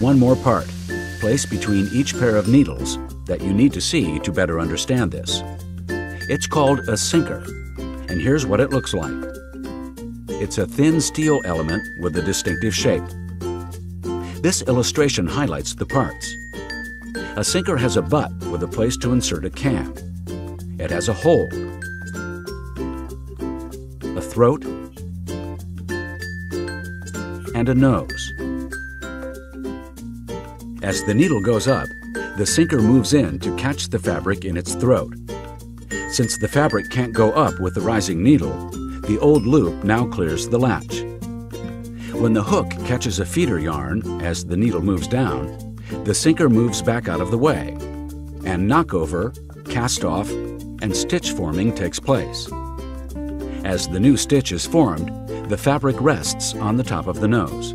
one more part, placed between each pair of needles that you need to see to better understand this. It's called a sinker, and here's what it looks like. It's a thin steel element with a distinctive shape. This illustration highlights the parts. A sinker has a butt with a place to insert a can. It has a hold, a throat, and a nose. As the needle goes up, the sinker moves in to catch the fabric in its throat. Since the fabric can't go up with the rising needle, the old loop now clears the latch. When the hook catches a feeder yarn as the needle moves down, the sinker moves back out of the way, and knockover, cast off, and stitch forming takes place. As the new stitch is formed, the fabric rests on the top of the nose.